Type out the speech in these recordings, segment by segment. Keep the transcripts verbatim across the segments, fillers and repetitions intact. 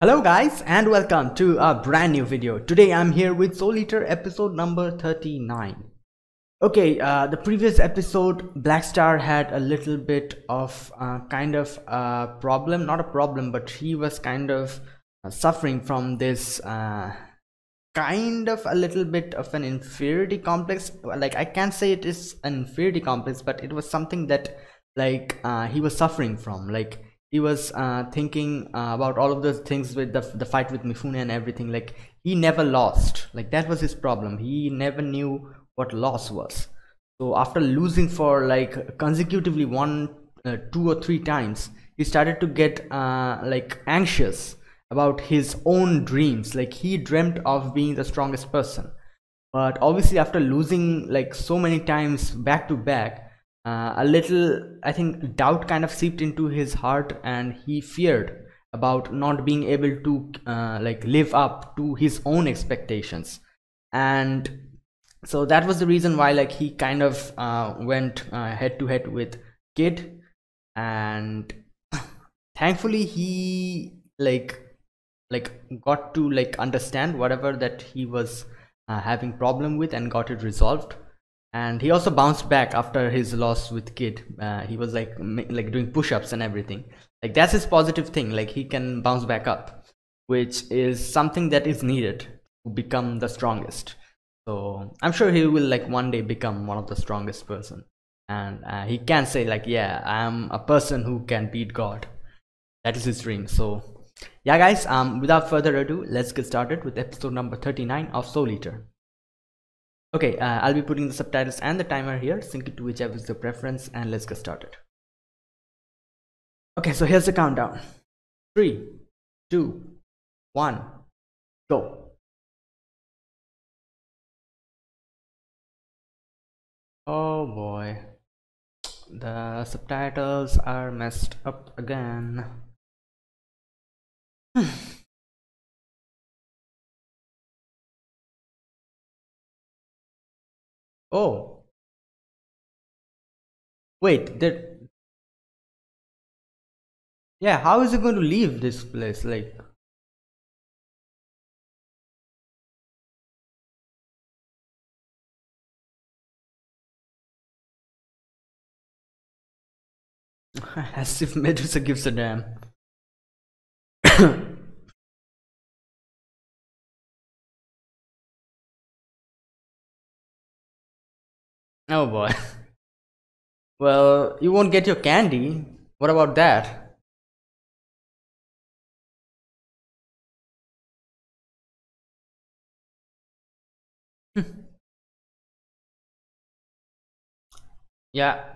Hello guys and welcome to a brand new video. Today I'm here with Soul Eater episode number thirty-nine. Okay, uh, the previous episode Black Star had a little bit of uh, kind of a problem, not a problem, but he was kind of uh, suffering from this uh, kind of a little bit of an inferiority complex. Like, I can't say it is an inferiority complex, but it was something that like uh, he was suffering from. Like, he was uh, thinking uh, about all of those things with the, the fight with Mifune and everything. Like, he never lost. Like, that was his problem. He never knew what loss was. So after losing for like consecutively one, uh, two or three times, he started to get uh, like anxious about his own dreams. Like, he dreamt of being the strongest person. But obviously after losing like so many times back to back, Uh, a little, I think, doubt kind of seeped into his heart, and he feared about not being able to uh, like live up to his own expectations. And so that was the reason why like he kind of uh, went uh, head to head with Kid, and thankfully he like like got to like understand whatever that he was uh, having problem with and got it resolved. And he also bounced back after his loss with Kid. Uh, he was like like doing push-ups and everything. Like, that's his positive thing. Like, he can bounce back up, which is something that is needed to become the strongest. So I'm sure he will like one day become one of the strongest person, and uh, he can say like, yeah, I'm a person who can beat God. That is his dream. So yeah guys, um without further ado, let's get started with episode number thirty-nine of Soul Eater. Okay, uh, I'll be putting the subtitles and the timer here. Sync it to whichever is your preference, and let's get started. Okay, so here's the countdown. three, two, one, go. Oh boy. The subtitles are messed up again. Oh, wait, that, yeah, how is he going to leave this place? Like, as if Medusa gives a damn. Oh boy. Well, you won't get your candy. What about that? Yeah.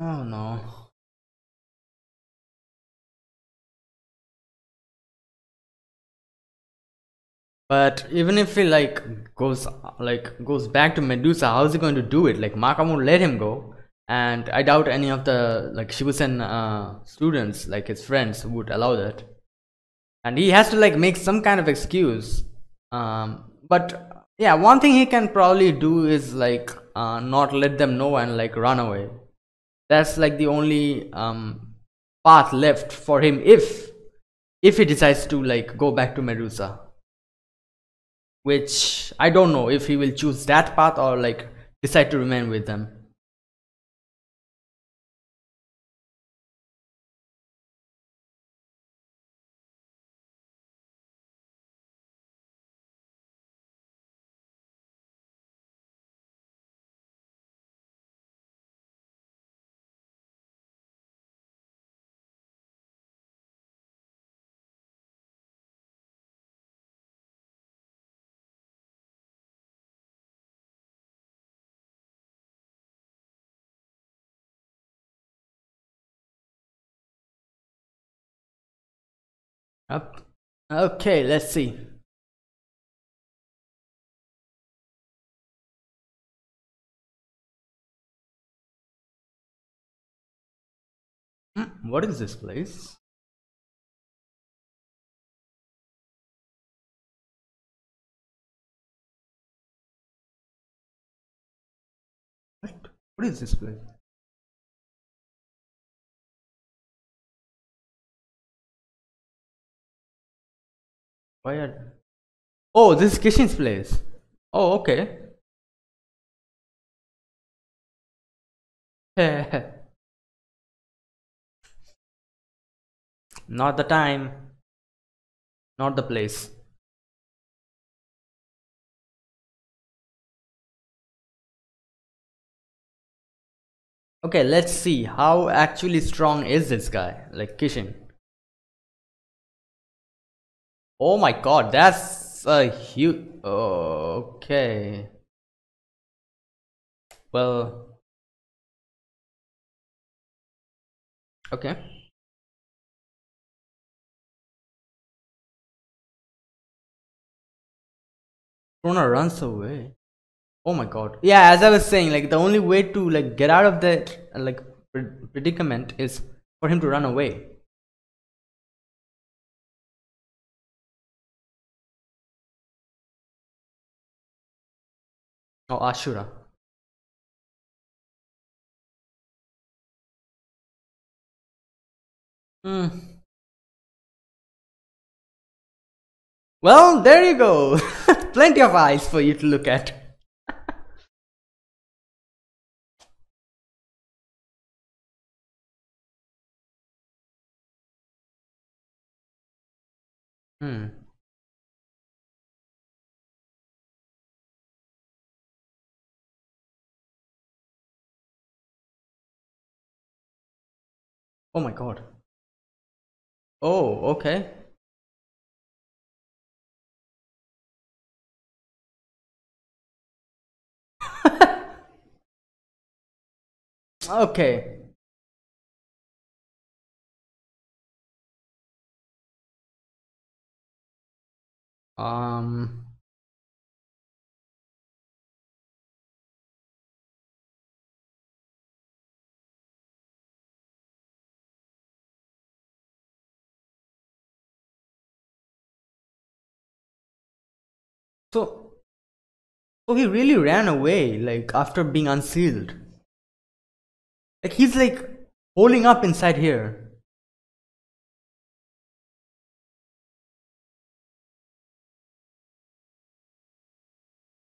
Oh no. But even if he like goes like goes back to Medusa, how is he going to do it? Like, Maka won't let him go, and I doubt any of the like Shibusen uh, students, like his friends, would allow that. And he has to like make some kind of excuse. Um, but yeah, one thing he can probably do is like uh, not let them know and like run away. That's like the only um, path left for him if if he decides to like go back to Medusa. Which I don't know if he will choose that path or like decide to remain with them. Up. Okay, let's see. What is this place? What is this place? Why are... Oh, this is Kishin's place. Oh, okay. Not the time. Not the place. Okay, let's see how actually strong is this guy, like Kishin. Oh my god, that's a huge... Oh, okay. Well... Okay. Crona runs away. Oh my god. Yeah, as I was saying, like the only way to like get out of the like predicament is for him to run away. Oh, Ashura. Hmm. Well, there you go. Plenty of eyes for you to look at. Hmm. Oh my god. Oh, okay. Okay. Um so so he really ran away, like after being unsealed. Like he's like holding up inside here.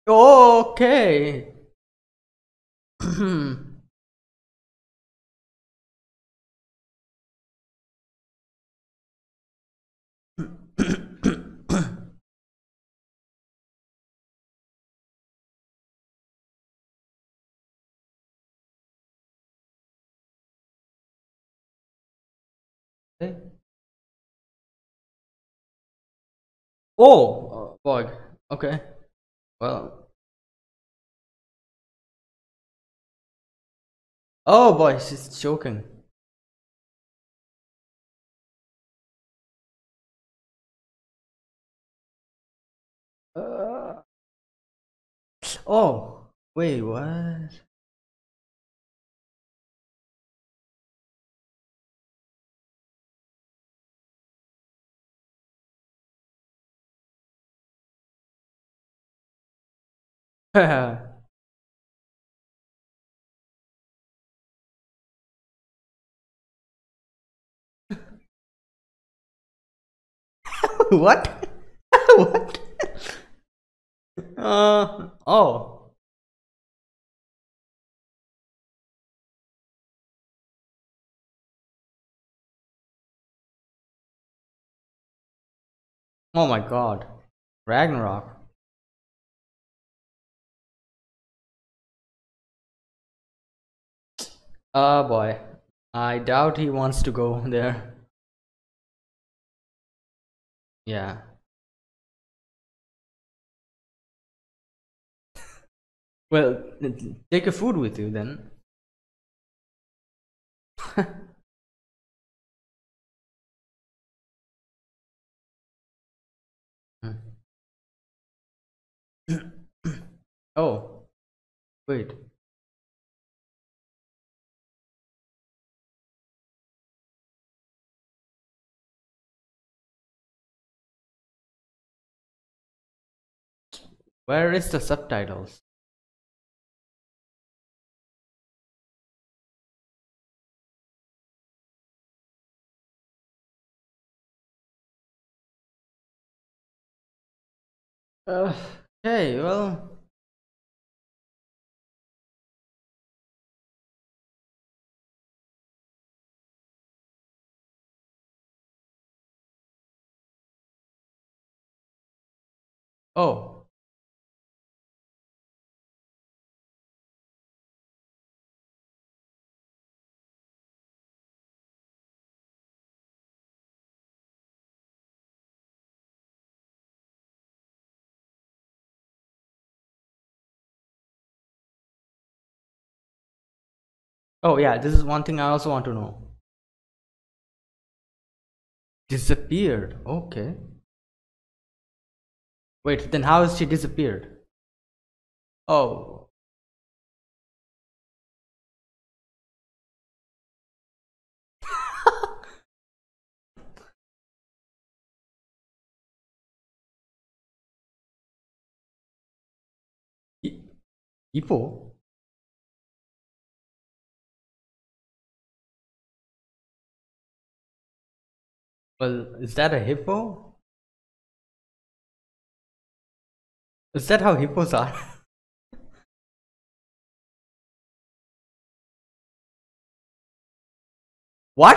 Okay. Oh, bug. Okay. Well. Oh boy, she's choking. Uh, oh, wait, what? Haha. What? What? Uh, oh. Oh my god. Ragnarok. Oh boy. I doubt he wants to go there. Yeah. Well, take a food with you then. Oh, wait. Where is the subtitles? Uh, okay, well... Oh. Oh yeah, this is one thing I also want to know. Disappeared. Okay. Wait, then how is she disappeared? Oh. Ipo? Well, is that a hippo? Is that how hippos are? What?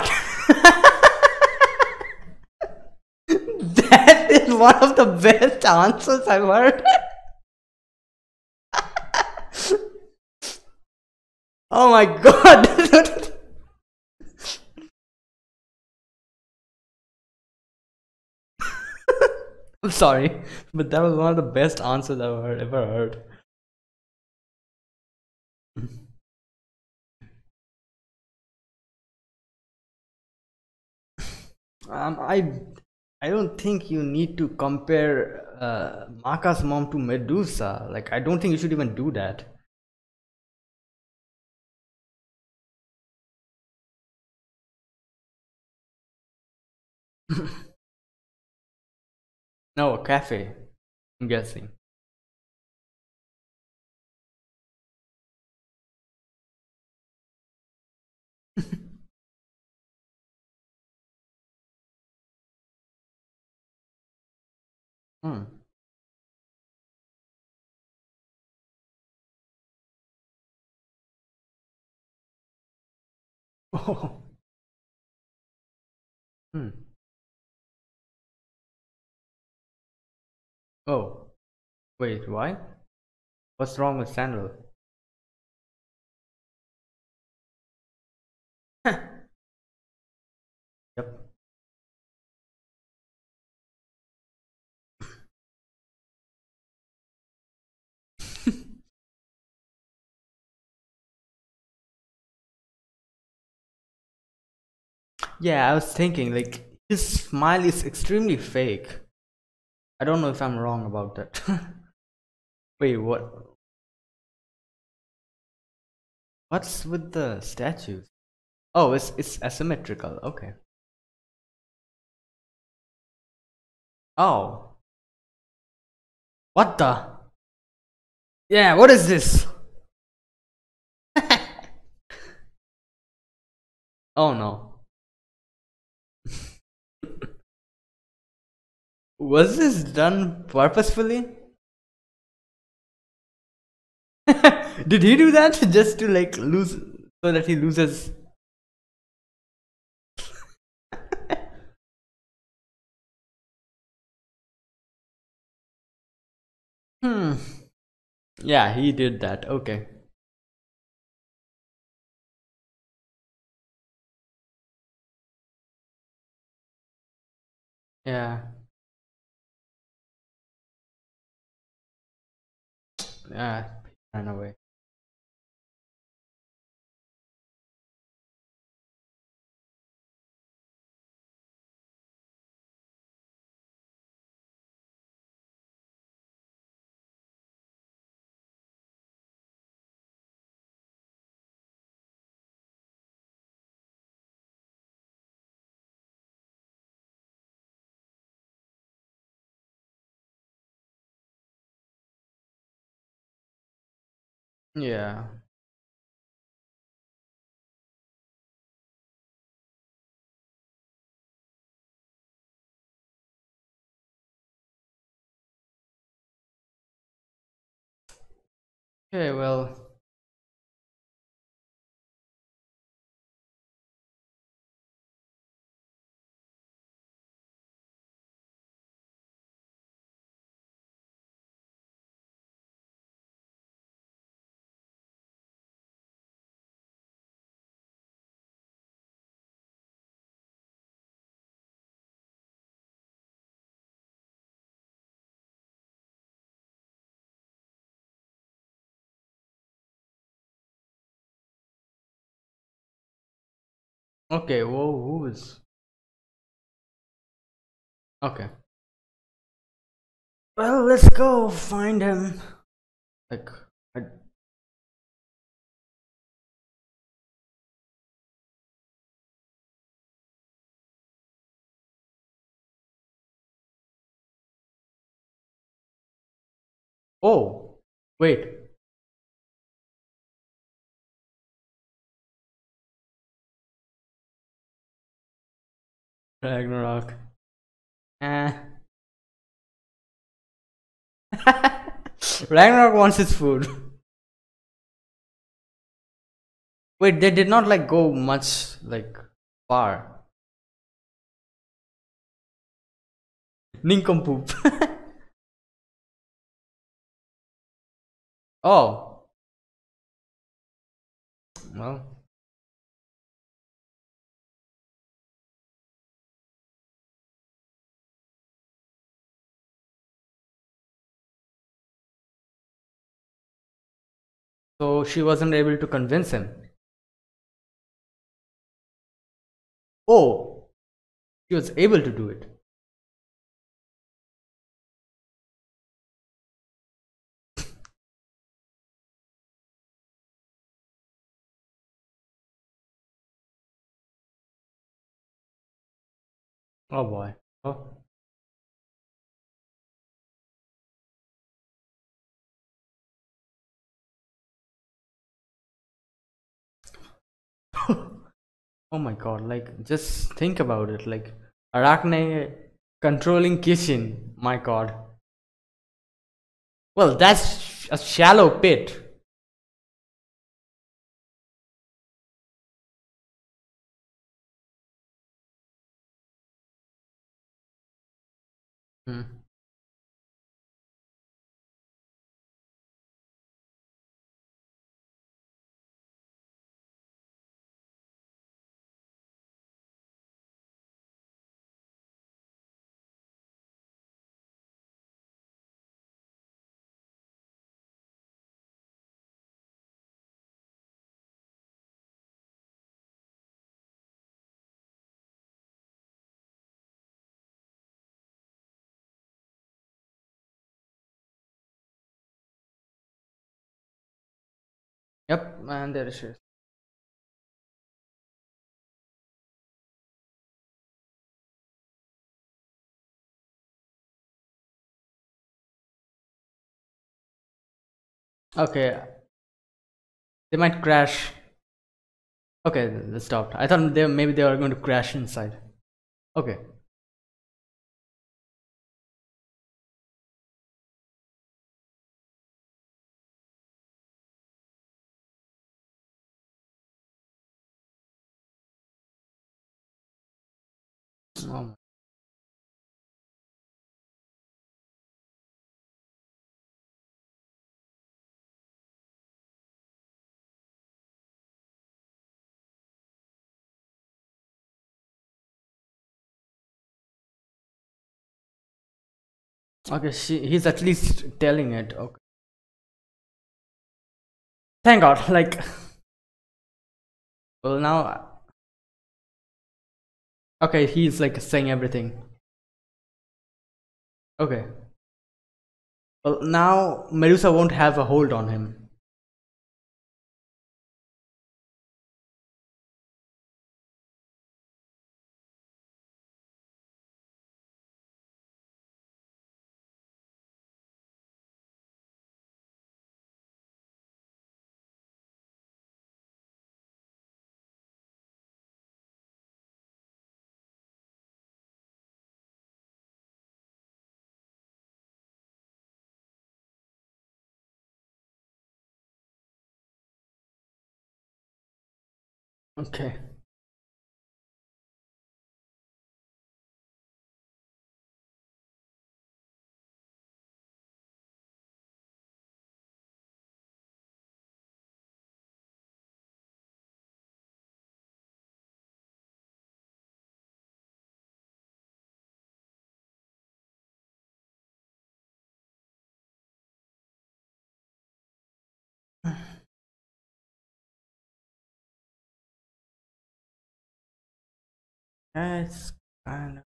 That is one of the best answers I've heard. Oh my god. I'm sorry, but that was one of the best answers I've ever heard. um, I, I don't think you need to compare uh, Maka's mom to Medusa. Like, I don't think you should even do that. No, a cafe, I'm guessing. hmm. Oh. Hmm. Oh, wait, why? What's wrong with sandal? Yep. Yeah, I was thinking, like, his smile is extremely fake. I don't know if I'm wrong about that. Wait, what? What's with the statues? Oh, it's it's asymmetrical. Okay. Oh. What the? Yeah, what is this? Oh no. Was this done purposefully? Did he do that just to like lose, so that he loses? Hmm. Yeah, he did that. Okay. Yeah. Ah, ran away. Yeah. Okay, well. Okay, whoa, who is? Okay. Well, let's go find him. Like, I... Oh, wait. Ragnarok. Eh. Ragnarok wants its food. Wait, they did not like go much like far. Nincompoop. Oh. Well. So she wasn't able to convince him. Oh, she was able to do it. Oh boy. Oh. Oh my god, like just think about it, like Arachne controlling Kishin, my god. Well, that's a shallow pit. Hmm. Yep, and there she is. Okay. They might crash. Okay, they stopped. I thought they maybe they were going to crash inside. Okay. Oh. Okay, she, he's at least telling it. Okay. Thank God, like. Well, now. Okay, he's like saying everything. Okay. Well, now Medusa won't have a hold on him. Okay. That's kind of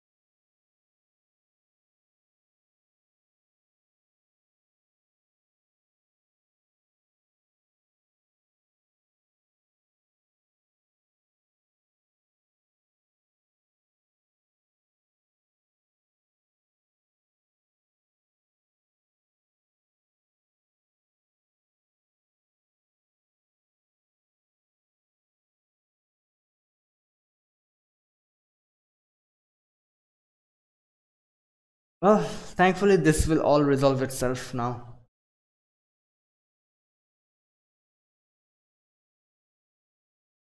well, thankfully this will all resolve itself now.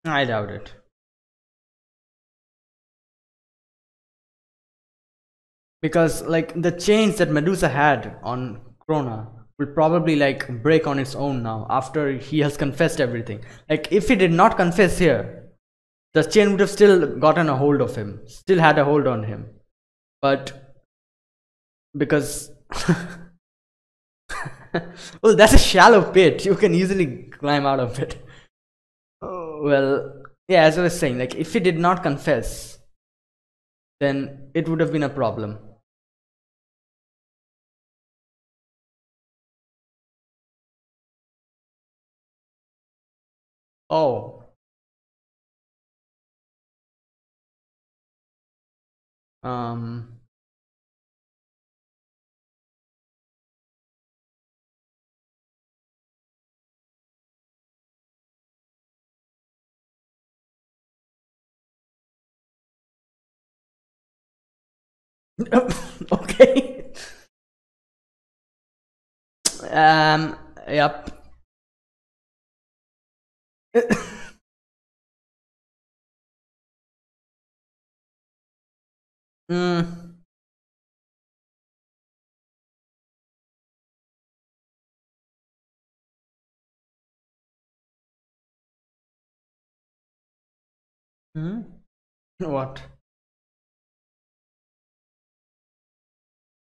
I doubt it. Because like the chains that Medusa had on Crona will probably like break on its own now after he has confessed everything. Like if he did not confess here, the chain would have still gotten a hold of him, still had a hold on him. But because well, that's a shallow pit, you can easily climb out of it. Oh, well, yeah, as I was saying, like if he did not confess, then it would have been a problem. Oh, um okay. Um. Yep. mm. Hmm. What?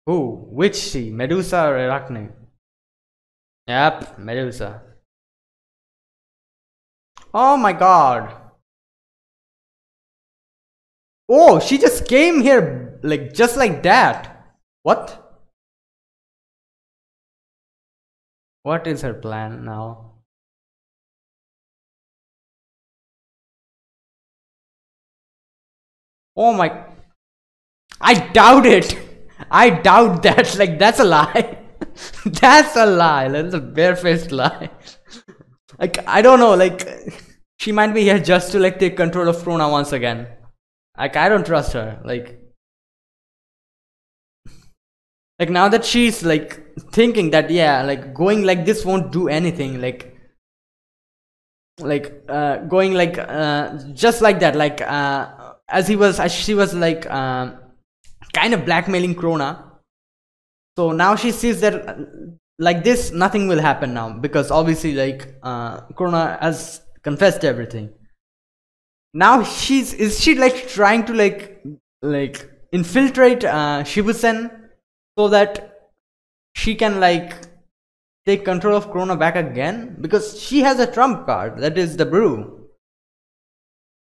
Who? Which she? Medusa or Arachne? Yep, Medusa. Oh my god. Oh, she just came here like just like that. What? What is her plan now? Oh my... I doubt it. I doubt that, like that's a lie. That's a lie, that's a barefaced lie. Like I don't know, like she might be here just to like take control of Crona once again. Like I don't trust her, like Like now that she's like thinking that yeah, like going like this won't do anything, like Like uh going like uh just like that, like uh as he was as she was like um uh, kind of blackmailing Crona. So now she sees that like this nothing will happen now, because obviously like uh, Crona has confessed everything. Now she's is she like trying to like like infiltrate uh, Shibusen so that she can like take control of Crona back again, because she has a trump card, that is the brew.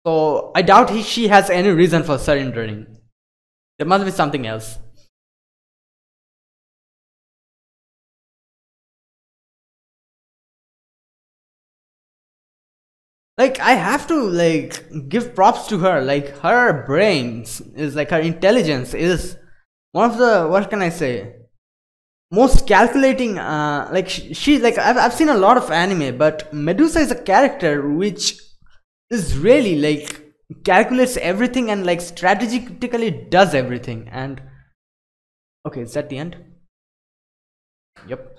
So I doubt he, she has any reason for surrendering. There must be something else. Like I have to like give props to her, like her brains is like her intelligence is one of the, what can I say, most calculating uh like she, she like I've, I've seen a lot of anime, but Medusa is a character which is really like calculates everything and like strategically does everything. And okay, is that the end? Yep,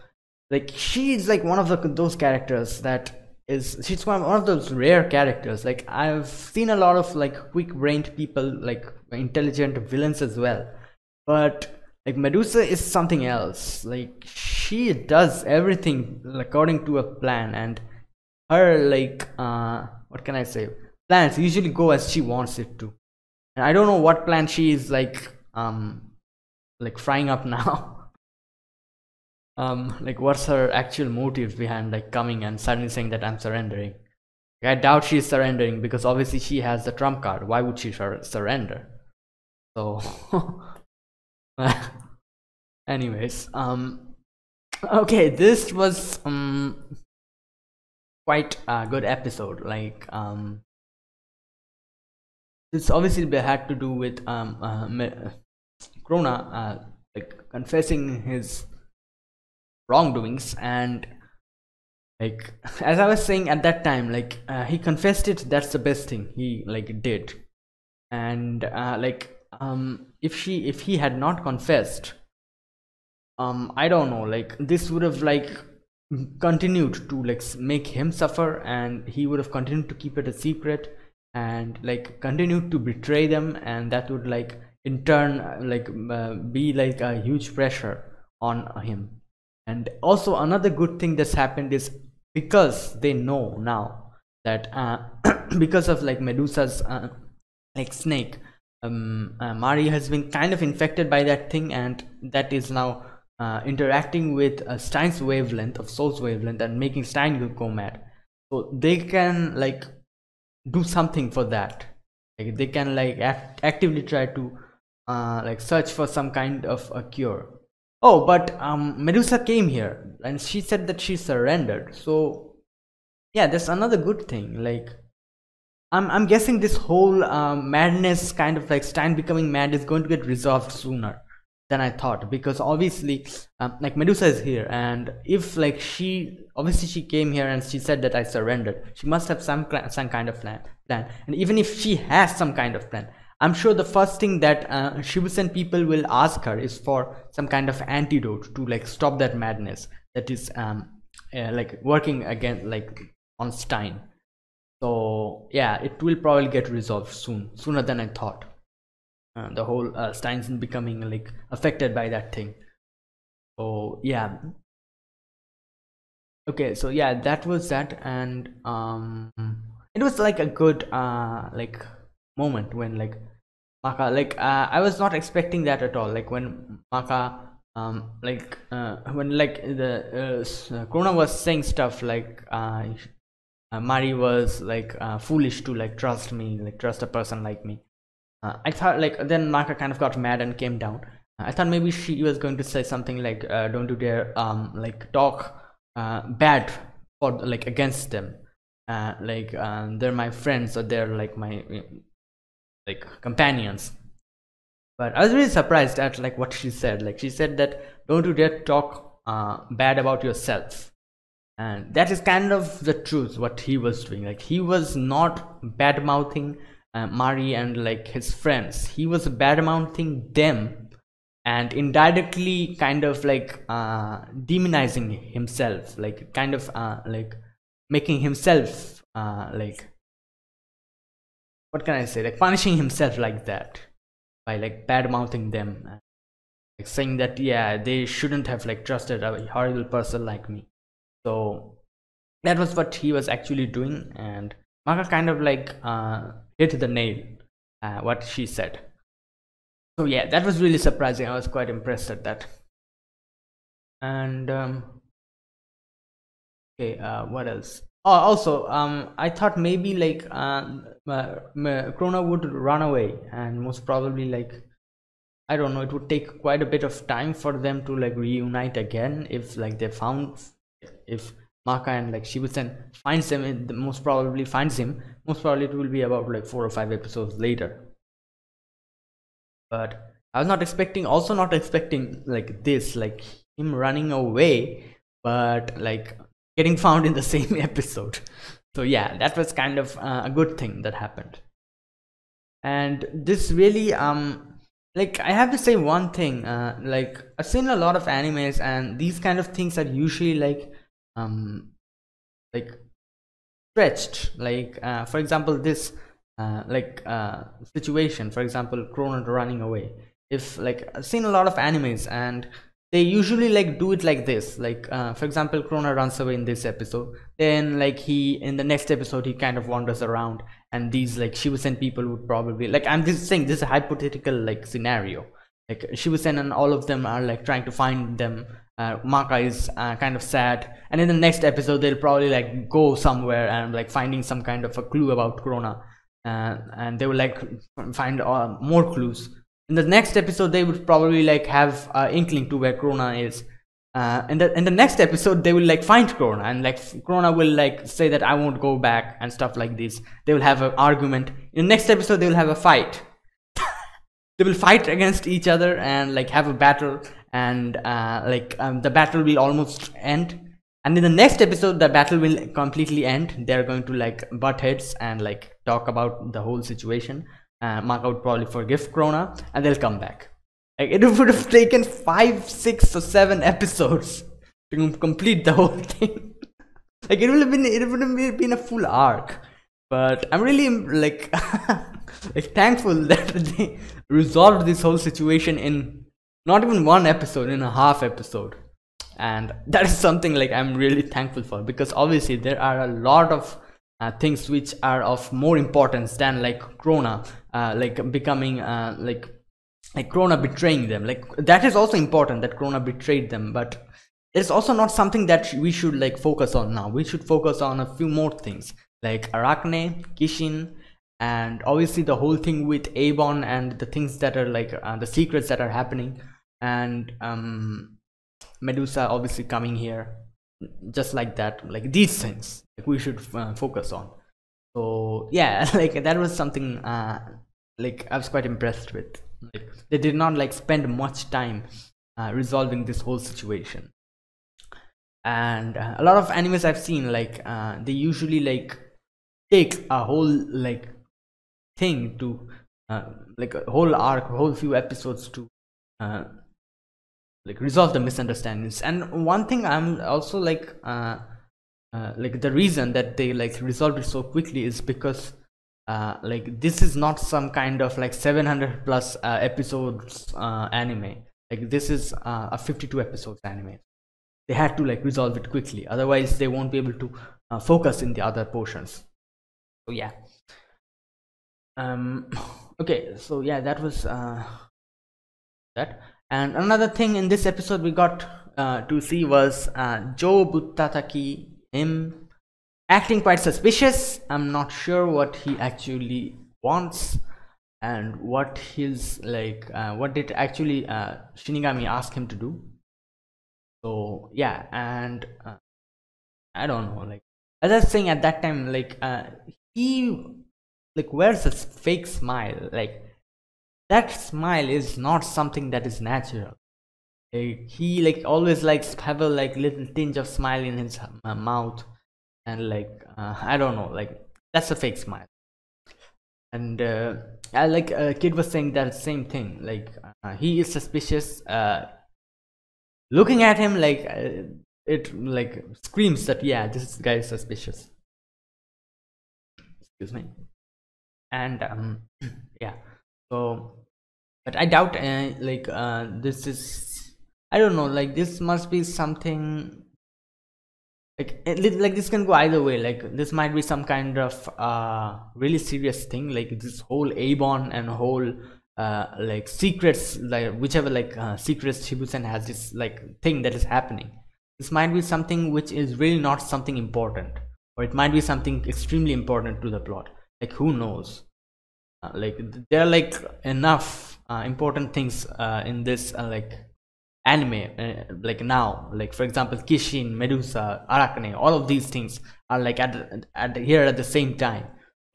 like she's like one of the, those characters that is she's one of those rare characters. Like, I've seen a lot of like quick-brained people, like intelligent villains as well, but like Medusa is something else. Like, she does everything according to a plan, and her like uh what can I say, plans usually go as she wants it to. And I don't know what plan she is like um like frying up now. Um like, what's her actual motives behind like coming and suddenly saying that I'm surrendering? I doubt she's surrendering, because obviously she has the trump card. Why would she sur surrender? So anyways, um okay, this was um quite a good episode. Like, um this obviously had to do with um uh, Crona uh, like confessing his wrongdoings, and like, as I was saying at that time, like uh, he confessed it. That's the best thing he like did. And uh, like um if she if he had not confessed, um I don't know, like this would have like continued to like make him suffer, and he would have continued to keep it a secret and like continued to betray them, and that would like in turn like uh, be like a huge pressure on him. And also another good thing that's happened is, because they know now that uh, because of like Medusa's uh, like snake, um uh, Mari has been kind of infected by that thing, and that is now uh, interacting with uh, Stein's wavelength of Soul's wavelength and making Stein go mad. So they can like do something for that. Like, they can like act actively try to uh like search for some kind of a cure. Oh, but um Medusa came here and she said that she surrendered. So yeah, that's another good thing. Like, I'm, I'm guessing this whole um, madness kind of like Stein becoming mad is going to get resolved sooner than I thought, because obviously um, like Medusa is here, and if like she obviously she came here and she said that I surrendered, she must have some some kind of plan, plan. And even if she has some kind of plan, I'm sure the first thing that uh, Shibusen people will ask her is for some kind of antidote to like stop that madness that is um, uh, like working again like on Stein. So yeah, it will probably get resolved soon, sooner than I thought. Uh, the whole uh, Stein's becoming like affected by that thing. So yeah. Okay, so yeah, that was that, and um, it was like a good uh like moment when like Maka like uh, I was not expecting that at all. Like when Maka um like uh, when like the uh, Crona was saying stuff like uh. Uh, Mari was like uh, foolish to like trust me, like trust a person like me. Uh, I thought like then Maka kind of got mad and came down. Uh, I thought maybe she was going to say something like uh, don't you dare um like talk uh, bad for like against them. Uh, like uh, they're my friends, or they're like my like companions. But I was really surprised at like what she said. Like, she said that don't you dare talk uh, bad about yourself. And that is kind of the truth what he was doing. Like, he was not bad mouthing uh, Mari and like his friends. He was bad mouthing them and indirectly kind of like uh, demonizing himself, like kind of uh, like making himself uh, like, what can I say, like punishing himself like that by like bad mouthing them, like saying that yeah, they shouldn't have like trusted a horrible person like me. So that was what he was actually doing, and Maka kind of like uh, hit the nail uh, what she said. So yeah, that was really surprising. I was quite impressed at that. And um, okay, uh, what else? Oh, also um, I thought maybe like uh, Crona would run away, and most probably like, I don't know, it would take quite a bit of time for them to like reunite again if like they found. If Maka and like Shibusen finds him, it the most probably finds him. Most probably it will be about like four or five episodes later. But I was not expecting, also not expecting like this, like him running away, but like getting found in the same episode. So yeah, that was kind of uh, a good thing that happened. And this really um. Like, I have to say one thing, uh, like, I've seen a lot of animes, and these kind of things are usually like, um, like, stretched, like uh, for example this uh, like uh, situation, for example Crona running away. If like I've seen a lot of animes and they usually like do it like this, like uh, for example Crona runs away in this episode, then like he in the next episode he kind of wanders around, and these like Shibusen people would probably like, I'm just saying this is a hypothetical like scenario, like Shibusen and all of them are like trying to find them. Uh, Maka is uh, kind of sad, and in the next episode they'll probably like go somewhere and like finding some kind of a clue about Crona, uh, and they will like find uh, more clues. In the next episode they would probably like have uh, inkling to where Crona is, uh, and the, in the next episode they will like find Crona, and like Crona will like say that I won't go back and stuff like this. They will have an argument. In the next episode they will have a fight. They will fight against each other and like have a battle, and uh, like um, the battle will almost end, and in the next episode the battle will completely end. They're going to like butt heads and like talk about the whole situation. Uh, Maka would probably forgive Crona and they'll come back. Like, it would have taken five, six or seven episodes to complete the whole thing. Like it would have been, it would have been a full arc. But I'm really like, like thankful that they resolved this whole situation in not even one episode, in a half episode. And that is something like I'm really thankful for, because obviously there are a lot of uh, things which are of more importance than like Crona uh, like becoming uh, like like Crona betraying them. Like that is also important, that Crona betrayed them, but it's also not something that we should like focus on now. We should focus on a few more things like Arachne, Kishin, and obviously the whole thing with Eibon and the things that are like uh, the secrets that are happening, and um, Medusa obviously coming here, just like that. Like these things like we should uh, focus on. So yeah, like that was something uh, like I was quite impressed with. Like they did not like spend much time uh, resolving this whole situation. And uh, a lot of animes I've seen like uh, they usually like take a whole like thing to uh, like a whole arc, a whole few episodes to uh, like resolve the misunderstandings. And one thing I'm also like uh, uh, like the reason that they like resolved it so quickly is because uh, like this is not some kind of like seven hundred plus uh, episodes uh, anime. Like this is uh, a fifty-two episodes anime. They had to like resolve it quickly, otherwise they won't be able to uh, focus in the other portions. So yeah, um okay, so yeah, that was uh that. And another thing in this episode we got uh, to see was uh Joe Buttataki, him acting quite suspicious. I'm not sure what he actually wants and what his like uh, what did actually uh, Shinigami ask him to do. So yeah, and uh, I don't know, like as I was saying at that time, like uh, he like wears a fake smile. Like that smile is not something that is natural. Like, he like always likes to have a like little tinge of smile in his uh, mouth, and like uh, I don't know, like that's a fake smile. And uh, I, like a uh, kid was saying that same thing. Like uh, he is suspicious. Uh, looking at him, like uh, it like screams that yeah, this guy is suspicious. Excuse me. And um yeah, so but I doubt uh, like uh this is, I don't know, like this must be something like it, like this can go either way. Like this might be some kind of uh really serious thing, like this whole Eibon and whole uh like secrets, like whichever like uh, secrets Shibusen has, this like thing that is happening. This might be something which is really not something important, or it might be something extremely important to the plot. Like who knows, uh, like there are like enough uh, important things uh, in this uh, like anime uh, like now, like for example Kishin, Medusa, Arachne, all of these things are like at, at here at the same time.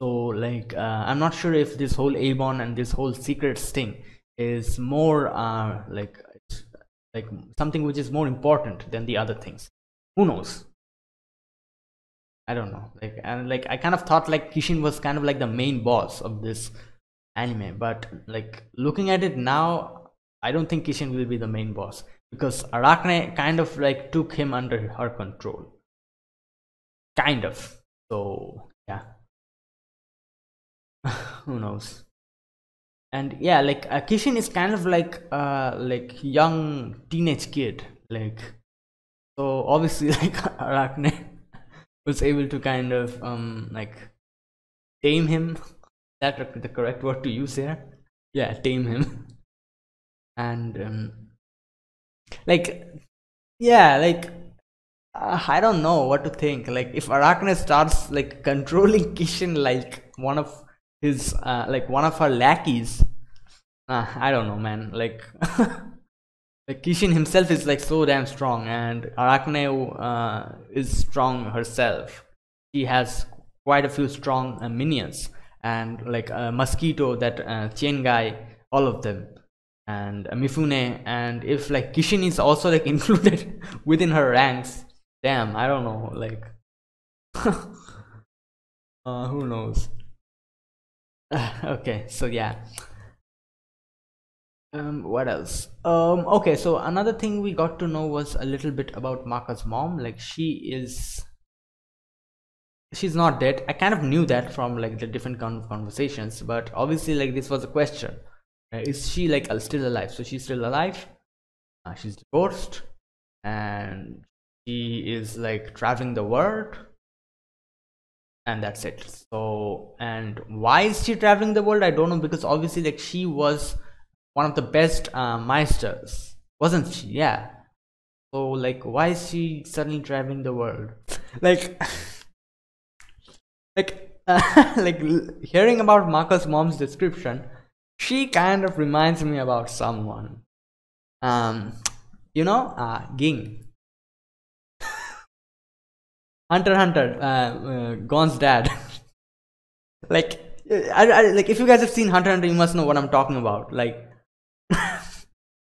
So like uh, I'm not sure if this whole Eibon and this whole secrets thing is more uh, like like something which is more important than the other things. Who knows? I don't know. Like and like I kind of thought like Kishin was kind of like the main boss of this anime, but like looking at it now, I don't think Kishin will be the main boss, because Arachne kind of like took him under her control. Kind of. So yeah, who knows. And yeah, like uh, Kishin is kind of like uh like young teenage kid, like, so obviously like Arachne was able to kind of um like tame him. That the correct word to use here? Yeah, tame him. And um like yeah, like uh, I don't know what to think. Like if Arachne starts like controlling Kishin like one of his uh, like one of her lackeys, uh, I don't know, man. Like like Kishin himself is like so damn strong, and Arachne uh, is strong herself. She has quite a few strong uh, minions, and like uh, Mosquito, that uh, chain guy, all of them, and uh, Mifune. And if like Kishin is also like included within her ranks, damn, I don't know, like uh, who knows. Okay, so yeah, um what else? Um okay, so another thing we got to know was a little bit about Maka's mom. Like she is she's not dead. I kind of knew that from like the different kind of conversations, but obviously like this was a question. Uh, is she like still alive? So she's still alive. Uh, she's divorced, and she is like traveling the world, and that's it. So, and why is she traveling the world? I don't know, because obviously like she was one of the best uh, meisters, wasn't she? Yeah. So like why is she suddenly traveling the world? Like like uh, like hearing about Maka's mom's description, she kind of reminds me about someone, um, you know, uh, Ging, Hunter Hunter, uh, uh, Gon's dad. Like, I, I, like if you guys have seen Hunter Hunter, you must know what I'm talking about. Like,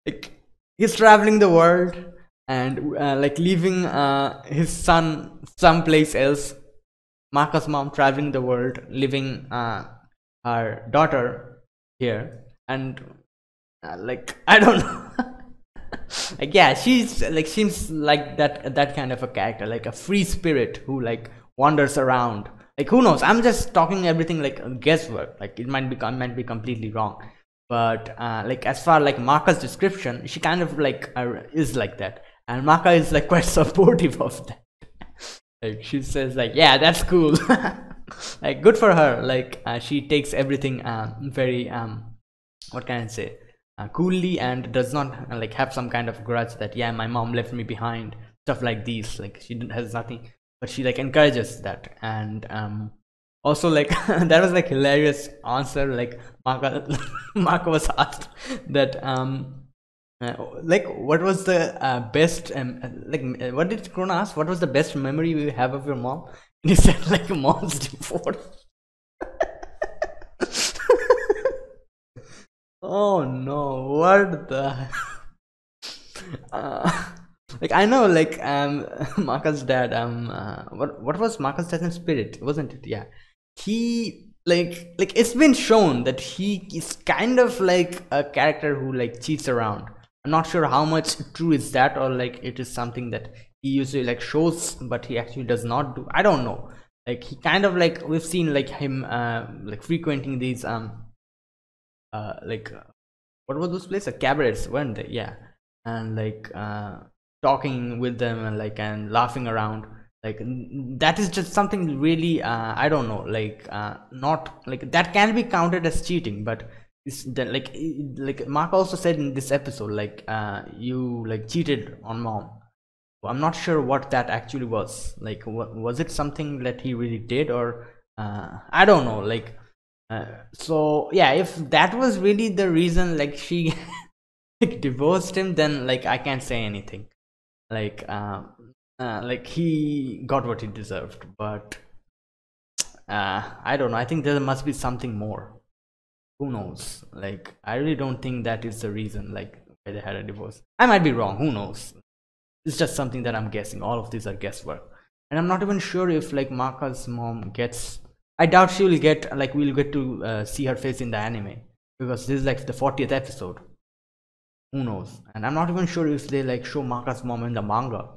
like he's traveling the world and uh, like leaving uh, his son someplace else. Maka's mom traveling the world, leaving uh, her daughter here, and uh, like I don't know. Like yeah, she's like seems like that that kind of a character, like a free spirit who like wanders around. Like who knows, I'm just talking everything like guesswork. Like it might be might be completely wrong, but uh, like as far like Maka's description, she kind of like uh, is like that, and Maka is like quite supportive of that. Like she says like yeah, that's cool. Like good for her. Like uh, she takes everything uh, very um what can I say, uh, coolly, and does not uh, like have some kind of grudge that yeah, my mom left me behind, stuff like these. Like she has nothing, but she like encourages that. And um also like that was like hilarious answer. Like Maka Maka was asked that um uh, like what was the uh, best um, like uh, what did Crona ask, what was the best memory you have of your mom? And he said like mom's divorce. Oh no, what the uh, like I know like um Maka's dad, um uh, what what was Maka's dad's spirit, wasn't it? Yeah, he like like it's been shown that he is kind of like a character who like cheats around. I'm not sure how much true is that, or like it is something that he usually like shows but he actually does not do. I don't know. Like he kind of like, we've seen like him uh, like frequenting these um uh like uh, what were those places, cabarets, weren't they? Yeah, and like uh talking with them and like and laughing around. Like that is just something really uh I don't know, like uh not like that can be counted as cheating, but it's then like like Mark also said in this episode like uh you like cheated on mom. I'm not sure what that actually was. Like what, was it something that he really did, or uh, I don't know. Like uh, so yeah, if that was really the reason like she like divorced him, then like I can't say anything. Like uh, uh, like he got what he deserved, but uh, I don't know. I think there must be something more. Who knows? Like I really don't think that is the reason like why they had a divorce. I might be wrong, who knows. It's just something that I'm guessing. All of these are guesswork, and I'm not even sure if like Maka's mom gets, I doubt she will get, like we'll get to uh, see her face in the anime, because this is like the fortieth episode. Who knows? And I'm not even sure if they like show Maka's mom in the manga.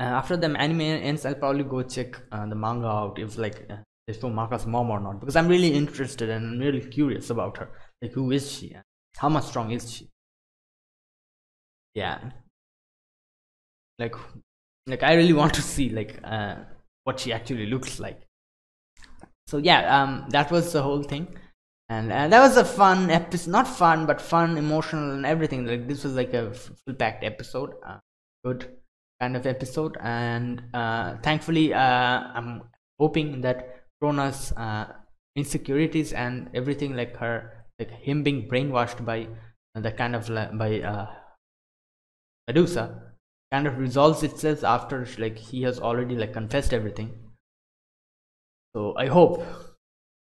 Uh, after the anime ends, I'll probably go check uh, the manga out, if like uh, they show Maka's mom or not, because I'm really interested and I'm really curious about her. Like, who is she? How much strong is she? Yeah, like like I really want to see like uh, what she actually looks like. So yeah, um, that was the whole thing, and uh, that was a fun episode. Not fun, but fun, emotional, and everything. Like, this was like a full-packed episode. Uh, good. Kind of episode, and uh, thankfully uh, I'm hoping that Crona's uh, insecurities and everything, like her, like him being brainwashed by uh, the kind of like, by uh, Medusa, kind of resolves itself after like he has already like confessed everything. So I hope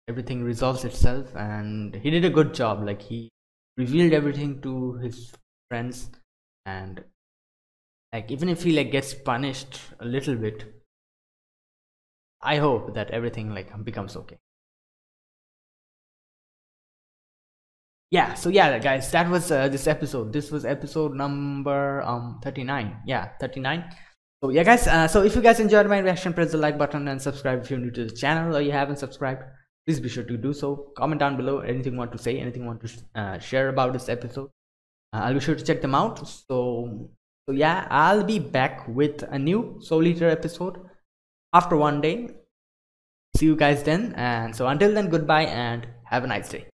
everything resolves itself, and he did a good job. Like, he revealed everything to his friends, and like, even if he like gets punished a little bit, I hope that everything like becomes okay. Yeah, so yeah guys, that was uh, this episode. This was episode number um thirty-nine. Yeah, thirty-nine. So yeah guys, uh, so if you guys enjoyed my reaction, press the like button and subscribe if you're new to the channel or you haven't subscribed. Please be sure to do so. Comment down below anything you want to say, anything you want to uh, share about this episode. Uh, I'll be sure to check them out. So So yeah, I'll be back with a new Soul Eater episode after one day. See you guys then, and so until then, goodbye and have a nice day.